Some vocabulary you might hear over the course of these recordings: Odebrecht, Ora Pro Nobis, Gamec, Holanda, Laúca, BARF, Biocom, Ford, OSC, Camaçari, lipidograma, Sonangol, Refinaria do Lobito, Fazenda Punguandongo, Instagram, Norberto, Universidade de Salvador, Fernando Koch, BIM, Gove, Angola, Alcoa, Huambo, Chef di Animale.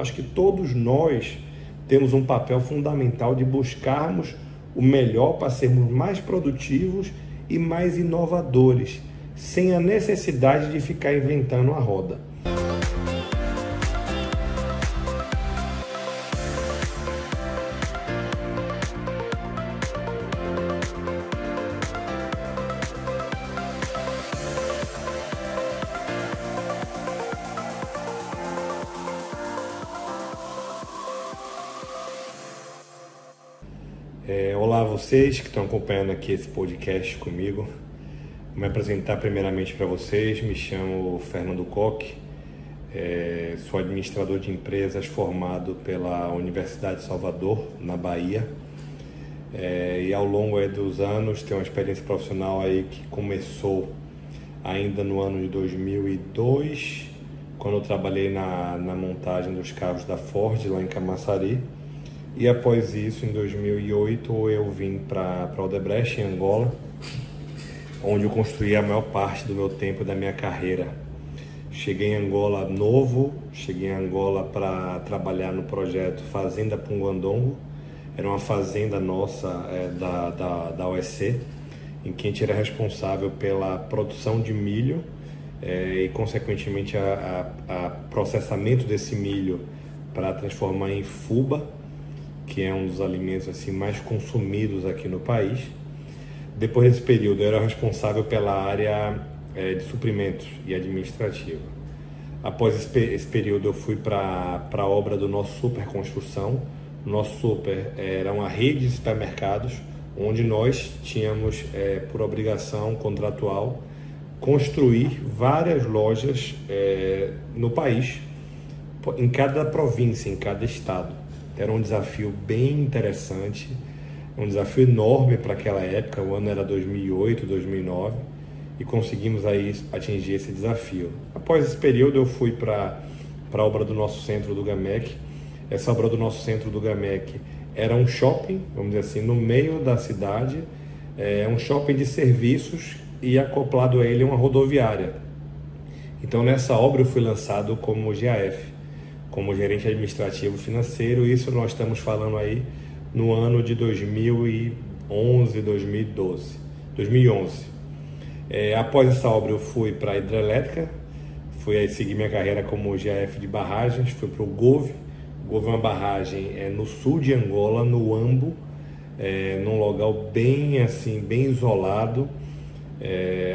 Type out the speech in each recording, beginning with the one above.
Acho que todos nós temos um papel fundamental de buscarmos o melhor para sermos mais produtivos e mais inovadores, sem a necessidade de ficar inventando a roda. Olá a vocês que estão acompanhando aqui esse podcast comigo. Vou me apresentar primeiramente para vocês. Me chamo Fernando Koch, sou administrador de empresas formado pela Universidade de Salvador, na Bahia. E ao longo dos anos tenho uma experiência profissional aí que começou ainda no ano de 2002, quando eu trabalhei na montagem dos carros da Ford lá em Camaçari. E após isso, em 2008, eu vim para Odebrecht, em Angola, onde eu construí a maior parte do meu tempo e da minha carreira. Cheguei em Angola novo, cheguei em Angola para trabalhar no projeto Fazenda Punguandongo. Era uma fazenda nossa da OSC, em que a gente era responsável pela produção de milho e, consequentemente, a processamento desse milho para transformar em fuba, que é um dos alimentos assim mais consumidos aqui no país. Depois desse período, eu era responsável pela área de suprimentos e administrativa. Após esse período, eu fui para a obra do nosso super construção. O nosso super era uma rede de supermercados, onde nós tínhamos, por obrigação contratual, construir várias lojas no país, em cada província, em cada estado. Era um desafio bem interessante, um desafio enorme para aquela época. O ano era 2008, 2009, e conseguimos aí atingir esse desafio. Após esse período, eu fui para a obra do nosso centro do Gamec. Essa obra do nosso centro do Gamec era um shopping, vamos dizer assim, no meio da cidade, um shopping de serviços e acoplado a ele uma rodoviária. Então, nessa obra, eu fui lançado como GAF, como gerente administrativo financeiro. Isso nós estamos falando aí no ano de 2011, 2012, 2011. Após essa obra, eu fui para a hidrelétrica, fui aí seguir minha carreira como GAF de barragens, fui para o Gove. Gove é uma barragem no sul de Angola, no Huambo, num local bem assim, bem isolado,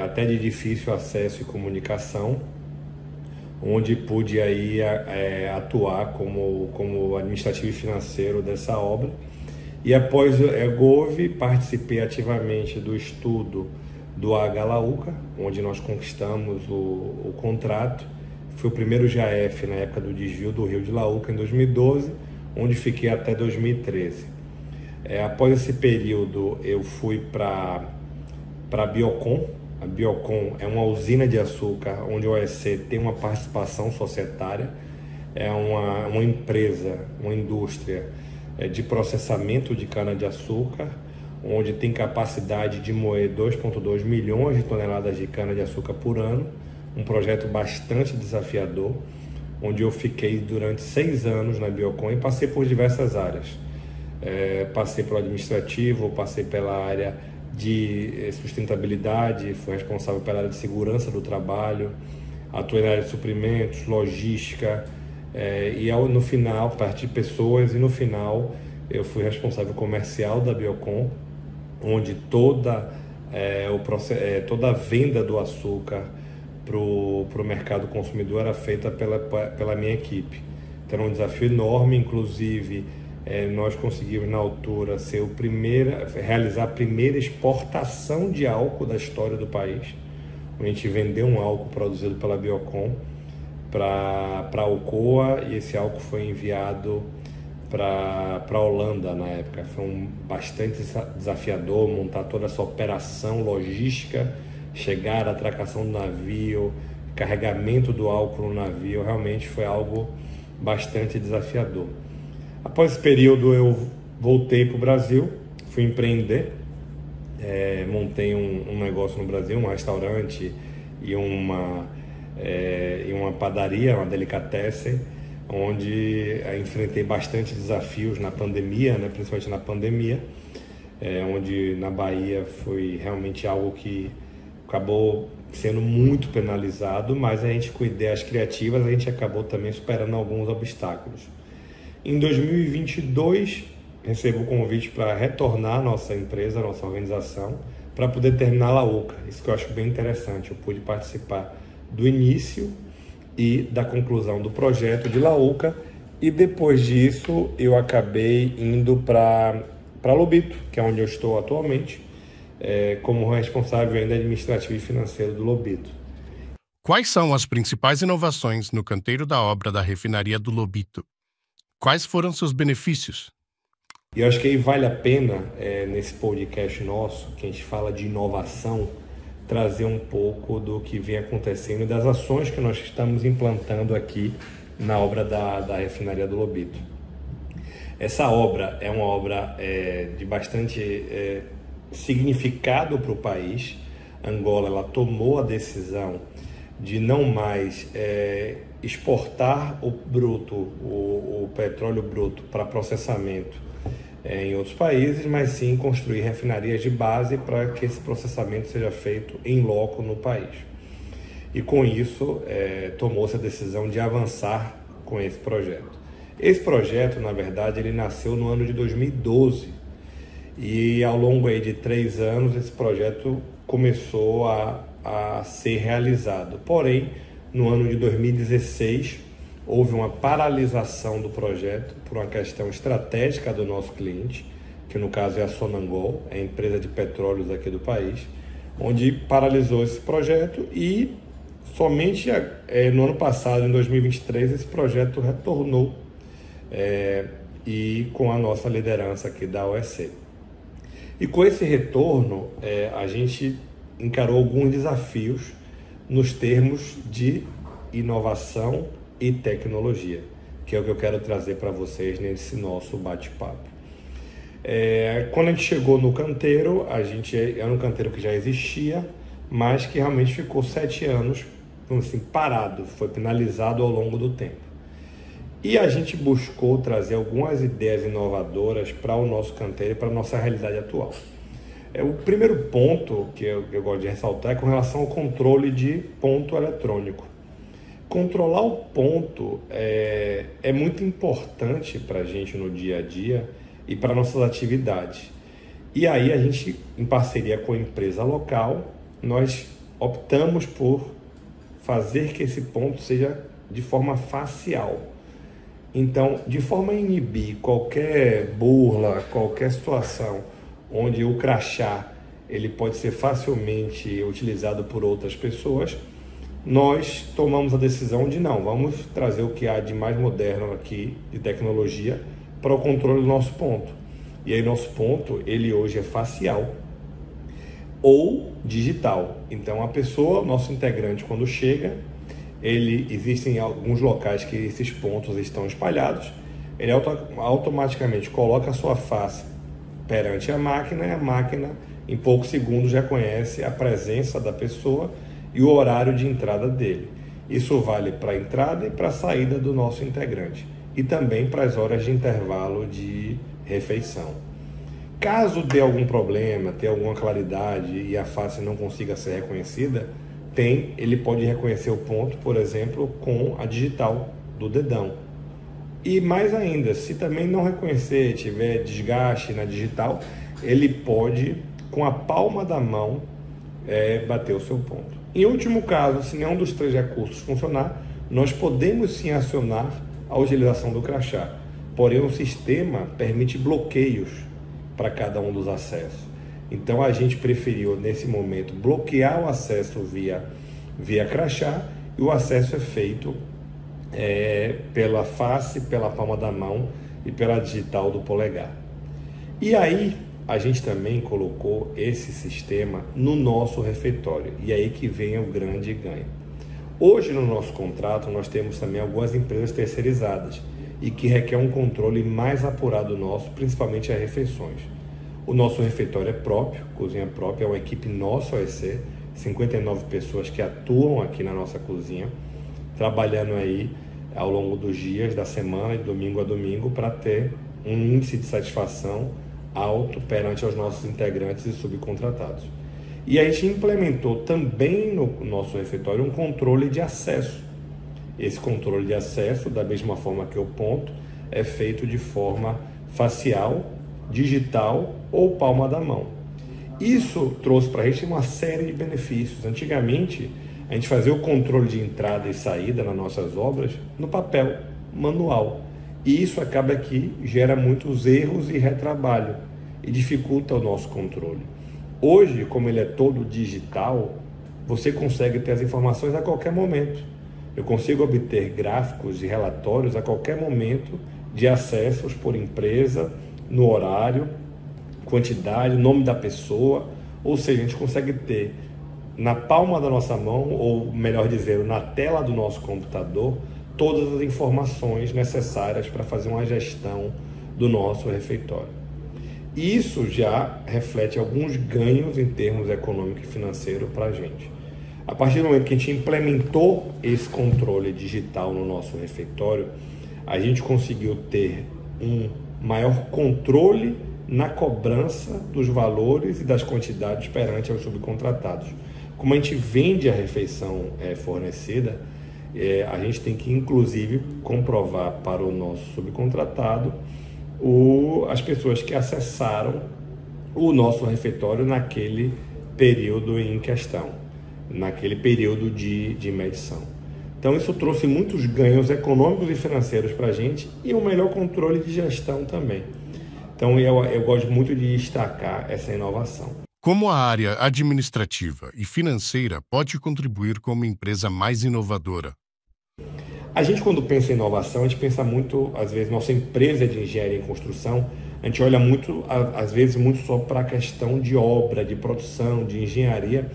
até de difícil acesso e comunicação, onde pude aí atuar como administrativo e financeiro dessa obra. E após Gove, participei ativamente do estudo do Laúca, onde nós conquistamos o contrato. Fui o primeiro GAF na época do desvio do rio de Laúca, em 2012, onde fiquei até 2013. Após esse período, eu fui para Biocom. A Biocom é uma usina de açúcar onde a OSC tem uma participação societária. É uma empresa, uma indústria de processamento de cana-de-açúcar, onde tem capacidade de moer 2,2 milhões de toneladas de cana-de-açúcar por ano. Um projeto bastante desafiador, onde eu fiquei durante 6 anos na Biocom e passei por diversas áreas. Passei pelo administrativo, passei pela área de sustentabilidade, fui responsável pela área de segurança do trabalho, atuei na área de suprimentos, logística, e no final, parte de pessoas, e no final eu fui responsável comercial da Biocom, onde toda a venda do açúcar para o mercado consumidor era feita pela minha equipe. Então, era um desafio enorme, inclusive, nós conseguimos na altura realizar a primeira exportação de álcool da história do país. A gente vendeu um álcool produzido pela Biocom para a Alcoa, e esse álcool foi enviado para a Holanda na época. Foi bastante desafiador montar toda essa operação logística, chegar à atracação do navio, carregamento do álcool no navio. Realmente foi algo bastante desafiador. Após esse período, eu voltei para o Brasil, fui empreender, montei um negócio no Brasil, um restaurante e uma padaria, uma delicatessen, onde enfrentei bastante desafios na pandemia, né, principalmente na pandemia, onde na Bahia foi realmente algo que acabou sendo muito penalizado, mas a gente com ideias criativas, a gente acabou também superando alguns obstáculos. Em 2022, recebo o convite para retornar à nossa empresa, à nossa organização, para poder terminar a Laúca. Isso que eu acho bem interessante, eu pude participar do início e da conclusão do projeto de Laúca, e depois disso eu acabei indo para Lobito, que é onde eu estou atualmente, como responsável ainda administrativo e financeiro do Lobito. Quais são as principais inovações no canteiro da obra da refinaria do Lobito? Quais foram seus benefícios? Eu acho que aí vale a pena, nesse podcast nosso, que a gente fala de inovação, trazer um pouco do que vem acontecendo e das ações que nós estamos implantando aqui na obra da refinaria do Lobito. Essa obra é uma obra de bastante significado para o país. Angola, ela tomou a decisão de não mais exportar o bruto, o petróleo bruto para processamento em outros países, mas sim construir refinarias de base para que esse processamento seja feito em loco no país. E com isso, tomou-se a decisão de avançar com esse projeto. Esse projeto, na verdade, ele nasceu no ano de 2012, e ao longo aí de 3 anos esse projeto começou a ser realizado. Porém, no ano de 2016, houve uma paralisação do projeto por uma questão estratégica do nosso cliente, que no caso é a Sonangol, a empresa de petróleos aqui do país, onde paralisou esse projeto, e somente no ano passado, em 2023, esse projeto retornou, e com a nossa liderança aqui da OSC. E com esse retorno, a gente encarou alguns desafios nos termos de inovação e tecnologia, que é o que eu quero trazer para vocês nesse nosso bate-papo. Quando a gente chegou no canteiro, a gente era um canteiro que já existia, mas que realmente ficou 7 anos assim, parado, foi penalizado ao longo do tempo. E a gente buscou trazer algumas ideias inovadoras para o nosso canteiro e para a nossa realidade atual. O primeiro ponto que eu gosto de ressaltar é com relação ao controle de ponto eletrônico. Controlar o ponto é muito importante para a gente no dia a dia e para nossas atividades. E aí a gente, em parceria com a empresa local, nós optamos por fazer que esse ponto seja de forma facial. Então, de forma a inibir qualquer burla, qualquer situação onde o crachá ele pode ser facilmente utilizado por outras pessoas, nós tomamos a decisão de não, vamos trazer o que há de mais moderno aqui, de tecnologia, para o controle do nosso ponto. E aí nosso ponto, ele hoje é facial ou digital. Então a pessoa, nosso integrante, quando chega, existem alguns locais que esses pontos estão espalhados, ele automaticamente coloca a sua face perante a máquina, e a máquina em poucos segundos já conhece a presença da pessoa e o horário de entrada dele. Isso vale para a entrada e para a saída do nosso integrante, e também para as horas de intervalo de refeição. Caso dê algum problema, tenha alguma claridade e a face não consiga ser reconhecida, ele pode reconhecer o ponto, por exemplo, com a digital do dedão. E mais ainda, se também não reconhecer, tiver desgaste na digital, ele pode, com a palma da mão, bater o seu ponto. Em último caso, se nenhum dos 3 recursos funcionar, nós podemos sim acionar a utilização do crachá. Porém, o sistema permite bloqueios para cada um dos acessos. Então, a gente preferiu, nesse momento, bloquear o acesso via crachá, e o acesso é feito pela face, pela palma da mão e pela digital do polegar. E aí, a gente também colocou esse sistema no nosso refeitório, e aí que vem o grande ganho. Hoje, no nosso contrato, nós temos também algumas empresas terceirizadas e que requer um controle mais apurado nosso, principalmente as refeições. O nosso refeitório é próprio, cozinha própria, é uma equipe nossa OSC, 59 pessoas que atuam aqui na nossa cozinha, trabalhando aí ao longo dos dias, da semana, de domingo a domingo, para ter um índice de satisfação alto perante aos nossos integrantes e subcontratados. E a gente implementou também no nosso refeitório um controle de acesso. Esse controle de acesso, da mesma forma que o ponto, é feito de forma facial, digital ou palma da mão. Isso trouxe para a gente uma série de benefícios. Antigamente, a gente fazia o controle de entrada e saída nas nossas obras no papel, manual. E isso acaba que gera muitos erros e retrabalho e dificulta o nosso controle. Hoje, como ele é todo digital, você consegue ter as informações a qualquer momento. Eu consigo obter gráficos e relatórios a qualquer momento de acessos por empresa, no horário, quantidade, nome da pessoa. Ou seja, a gente consegue ter na palma da nossa mão, ou melhor dizer, na tela do nosso computador, todas as informações necessárias para fazer uma gestão do nosso refeitório. Isso já reflete alguns ganhos em termos econômico e financeiro para a gente. A partir do momento que a gente implementou esse controle digital no nosso refeitório, a gente conseguiu ter um maior controle na cobrança dos valores e das quantidades perante aos subcontratados. Como a gente vende a refeição fornecida, a gente tem que, inclusive, comprovar para o nosso subcontratado as pessoas que acessaram o nosso refeitório naquele período em questão, naquele período de medição. Então isso trouxe muitos ganhos econômicos e financeiros para a gente e um melhor controle de gestão também. Então eu gosto muito de destacar essa inovação. Como a área administrativa e financeira pode contribuir com uma empresa mais inovadora? A gente, quando pensa em inovação, a gente pensa muito, às vezes, nossa empresa de engenharia e construção, a gente olha muito, às vezes, muito só para a questão de obra, de produção, de engenharia.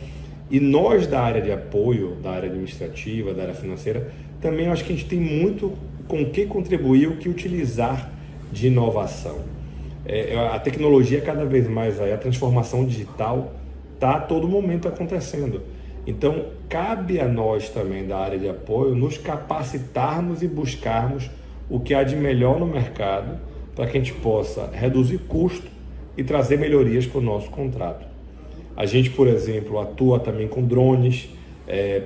E nós, da área de apoio, da área administrativa, da área financeira, também acho que a gente tem muito com o que contribuir, o que utilizar de inovação. A tecnologia, cada vez mais, a transformação digital está a todo momento acontecendo. Então, cabe a nós também, da área de apoio, nos capacitarmos e buscarmos o que há de melhor no mercado para que a gente possa reduzir custo e trazer melhorias para o nosso contrato. A gente, por exemplo, atua também com drones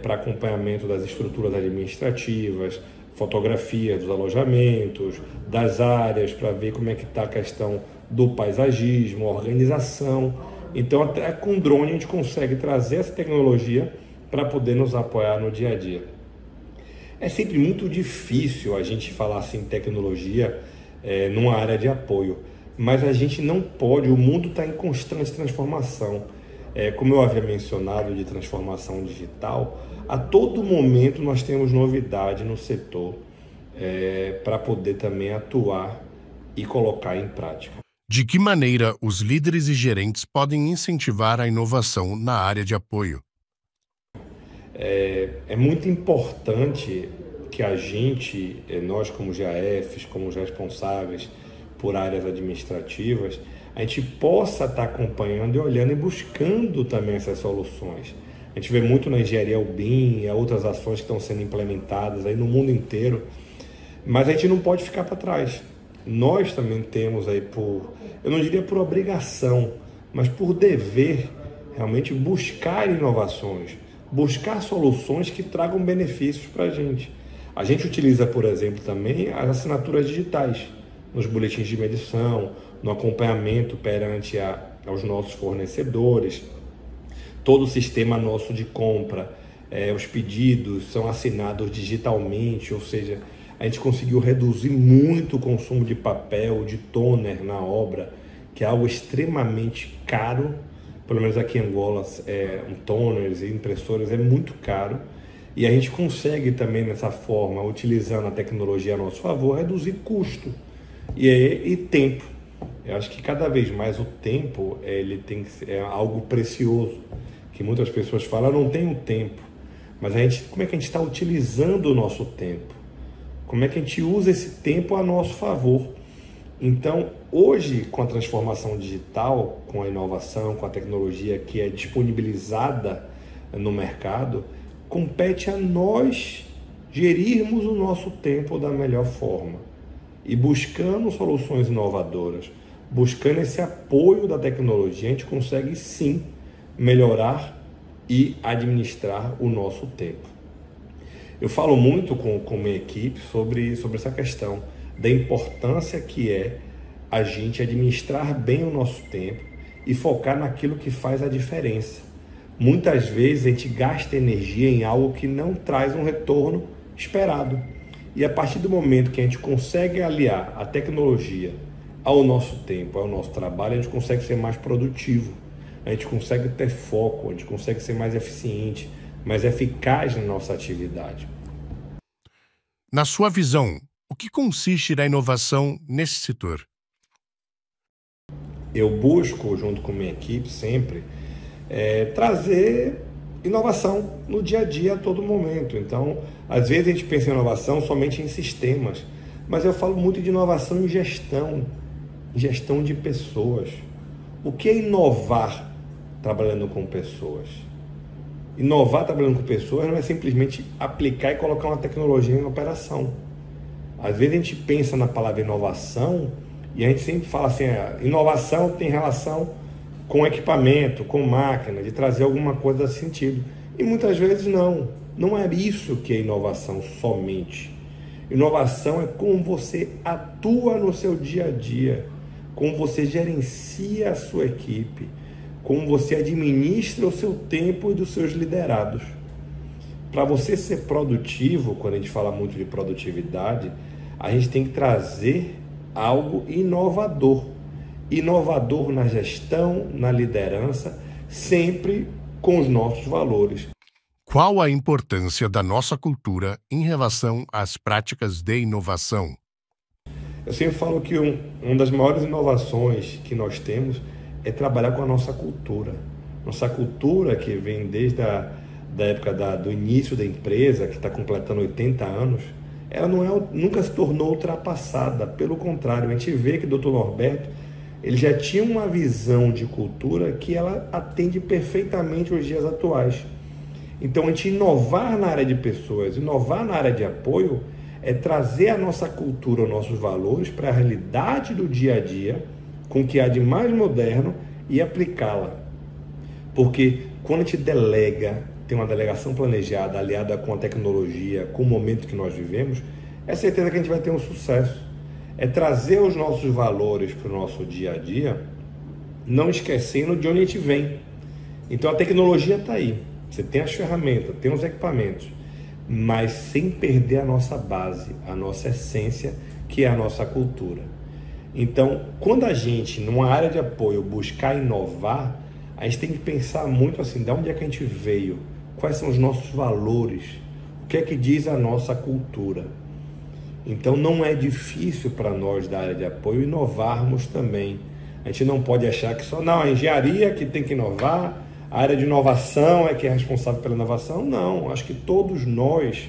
para acompanhamento das estruturas administrativas, fotografias dos alojamentos, das áreas, para ver como é que está a questão do paisagismo, organização. Então, até com drone a gente consegue trazer essa tecnologia para poder nos apoiar no dia a dia. É sempre muito difícil a gente falar assim tecnologia numa área de apoio, mas a gente não pode, o mundo está em constante transformação. Como eu havia mencionado, de transformação digital, a todo momento nós temos novidade no setor para poder também atuar e colocar em prática. De que maneira os líderes e gerentes podem incentivar a inovação na área de apoio? É muito importante que a gente, nós como GAFs, como os responsáveis por áreas administrativas, a gente possa estar acompanhando e olhando e buscando também essas soluções. A gente vê muito na engenharia o BIM e outras ações que estão sendo implementadas aí no mundo inteiro, mas a gente não pode ficar para trás. Nós também temos aí eu não diria por obrigação, mas por dever, realmente buscar inovações, buscar soluções que tragam benefícios para a gente. A gente utiliza, por exemplo, também as assinaturas digitais nos boletins de medição, no acompanhamento perante aos nossos fornecedores, todo o sistema nosso de compra, os pedidos são assinados digitalmente, ou seja, a gente conseguiu reduzir muito o consumo de papel, de toner na obra, que é algo extremamente caro, pelo menos aqui em Angola, toners e impressoras é muito caro, e a gente consegue também dessa forma, utilizando a tecnologia a nosso favor, reduzir custo e tempo. Eu acho que cada vez mais o tempo ele tem que ser algo precioso, que muitas pessoas falam, eu não tenho tempo, mas como é que a gente está utilizando o nosso tempo? Como é que a gente usa esse tempo a nosso favor? Então, hoje, com a transformação digital, com a inovação, com a tecnologia que é disponibilizada no mercado, compete a nós, gerirmos o nosso tempo da melhor forma e buscando soluções inovadoras, buscando esse apoio da tecnologia, a gente consegue sim melhorar e administrar o nosso tempo. Eu falo muito com minha equipe sobre essa questão da importância que é a gente administrar bem o nosso tempo e focar naquilo que faz a diferença. Muitas vezes a gente gasta energia em algo que não traz um retorno esperado. E a partir do momento que a gente consegue aliar a tecnologia ao nosso tempo, ao nosso trabalho, a gente consegue ser mais produtivo, a gente consegue ter foco, a gente consegue ser mais eficiente, mais eficaz na nossa atividade. Na sua visão, o que consiste na inovação nesse setor? Eu busco, junto com minha equipe, sempre trazer inovação no dia a dia, a todo momento. Então, às vezes a gente pensa em inovação somente em sistemas, mas eu falo muito de inovação em gestão de pessoas. O que é inovar trabalhando com pessoas? Inovar trabalhando com pessoas não é simplesmente aplicar e colocar uma tecnologia em operação. Às vezes a gente pensa na palavra inovação e a gente sempre fala assim, inovação tem relação com equipamento, com máquina, de trazer alguma coisa desse sentido. E muitas vezes não. Não é isso que é inovação somente. Inovação é como você atua no seu dia a dia, como você gerencia a sua equipe, como você administra o seu tempo e dos seus liderados. Para você ser produtivo, quando a gente fala muito de produtividade, a gente tem que trazer algo inovador. Inovador na gestão, na liderança, sempre com os nossos valores. Qual a importância da nossa cultura em relação às práticas de inovação? Eu sempre falo que uma das maiores inovações que nós temos é trabalhar com a nossa cultura. Nossa cultura que vem desde da época do início da empresa, que está completando 80 anos, ela nunca se tornou ultrapassada. Pelo contrário, a gente vê que o Dr. Norberto ele já tinha uma visão de cultura que ela atende perfeitamente os dias atuais. Então, a gente inovar na área de pessoas, inovar na área de apoio, é trazer a nossa cultura, os nossos valores para a realidade do dia a dia, com o que há de mais moderno e aplicá-la. Porque quando a gente delega, tem uma delegação planejada, aliada com a tecnologia, com o momento que nós vivemos, é certeza que a gente vai ter um sucesso. É trazer os nossos valores para o nosso dia a dia, não esquecendo de onde a gente vem. Então a tecnologia está aí, você tem as ferramentas, tem os equipamentos, mas sem perder a nossa base, a nossa essência, que é a nossa cultura. Então, quando a gente, numa área de apoio, buscar inovar, a gente tem que pensar muito assim, de onde é que a gente veio, quais são os nossos valores, o que é que diz a nossa cultura. Então, não é difícil para nós da área de apoio inovarmos também. A gente não pode achar que só, não, a engenharia que tem que inovar, a área de inovação é que é responsável pela inovação. Não, acho que todos nós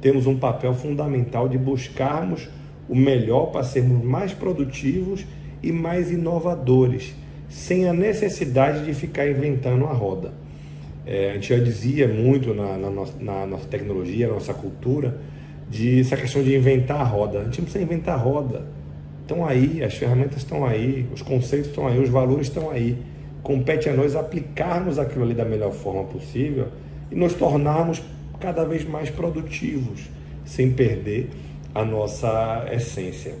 temos um papel fundamental de buscarmos o melhor para sermos mais produtivos e mais inovadores, sem a necessidade de ficar inventando a roda. A gente já dizia muito na nossa tecnologia, na nossa cultura, de essa questão de inventar a roda. A gente não precisa inventar a roda. Estão aí, as ferramentas estão aí, os conceitos estão aí, os valores estão aí. Compete a nós aplicarmos aquilo ali da melhor forma possível e nos tornarmos cada vez mais produtivos, sem perder a nossa essência.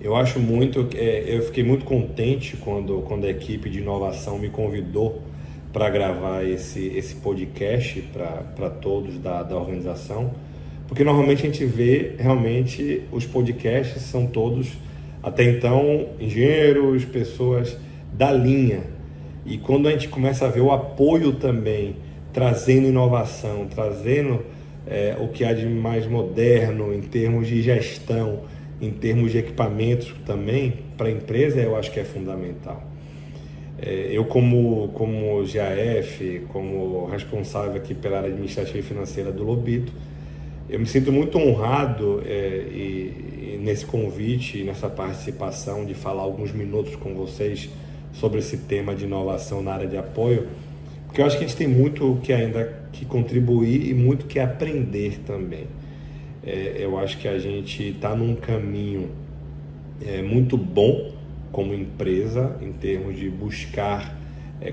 Eu acho muito, eu fiquei muito contente quando a equipe de inovação me convidou para gravar esse podcast para todos da organização, porque normalmente a gente vê, realmente, os podcasts são todos, até então, engenheiros, pessoas da linha. E quando a gente começa a ver o apoio também, trazendo inovação, trazendo o que há de mais moderno em termos de gestão, em termos de equipamentos também, para a empresa, eu acho que é fundamental. Eu, como GAF, como responsável aqui pela área administrativa e financeira do Lobito, eu me sinto muito honrado nesse convite, nessa participação de falar alguns minutos com vocês sobre esse tema de inovação na área de apoio, porque eu acho que a gente tem muito que ainda que contribuir e muito que aprender também. eu acho que a gente está num caminho muito bom como empresa, em termos de buscar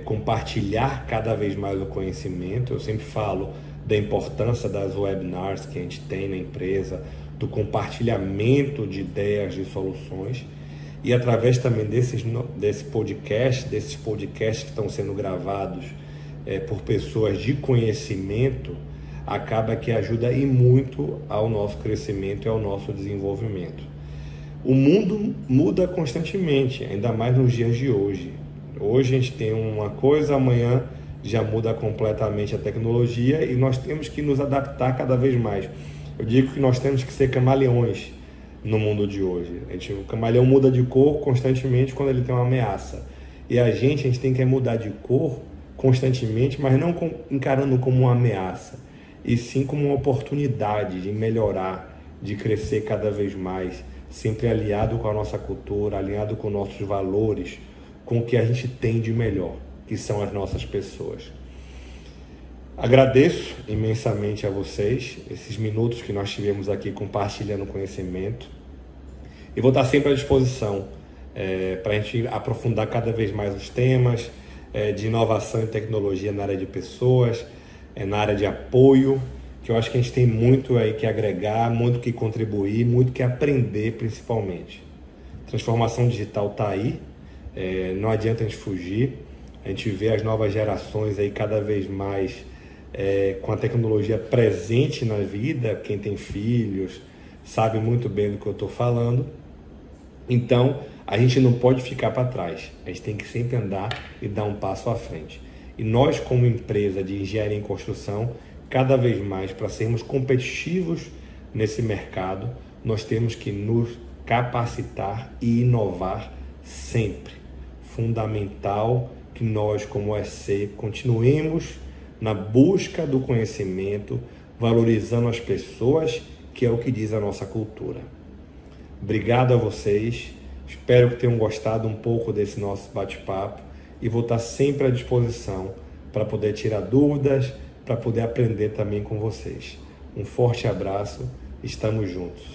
compartilhar cada vez mais o conhecimento. Eu sempre falo da importância das webinars que a gente tem na empresa, do compartilhamento de ideias, de soluções, e através também desses podcasts que estão sendo gravados por pessoas de conhecimento, acaba que ajuda e muito ao nosso crescimento e ao nosso desenvolvimento. O mundo muda constantemente, ainda mais nos dias de hoje. Hoje a gente tem uma coisa, amanhã já muda completamente a tecnologia e nós temos que nos adaptar cada vez mais. Eu digo que nós temos que ser camaleões no mundo de hoje. O camaleão muda de cor constantemente quando ele tem uma ameaça. E a gente tem que mudar de cor constantemente, mas não encarando como uma ameaça, e sim como uma oportunidade de melhorar, de crescer cada vez mais, sempre alinhado com a nossa cultura, alinhado com nossos valores, com o que a gente tem de melhor, que são as nossas pessoas. Agradeço imensamente a vocês esses minutos que nós tivemos aqui compartilhando conhecimento, e vou estar sempre à disposição para a gente aprofundar cada vez mais os temas de inovação e tecnologia na área de pessoas, na área de apoio, que eu acho que a gente tem muito aí que agregar, muito que contribuir, muito que aprender principalmente. Transformação digital está aí, não adianta a gente fugir, a gente vê as novas gerações aí cada vez mais com a tecnologia presente na vida. Quem tem filhos sabe muito bem do que eu estou falando. Então, a gente não pode ficar para trás, a gente tem que sempre andar e dar um passo à frente. E nós, como empresa de engenharia em construção, cada vez mais, para sermos competitivos nesse mercado, nós temos que nos capacitar e inovar sempre. Fundamental que nós, como OSC, continuemos na busca do conhecimento, valorizando as pessoas, que é o que diz a nossa cultura. Obrigado a vocês, espero que tenham gostado um pouco desse nosso bate-papo, e vou estar sempre à disposição para poder tirar dúvidas, para poder aprender também com vocês. Um forte abraço, estamos juntos.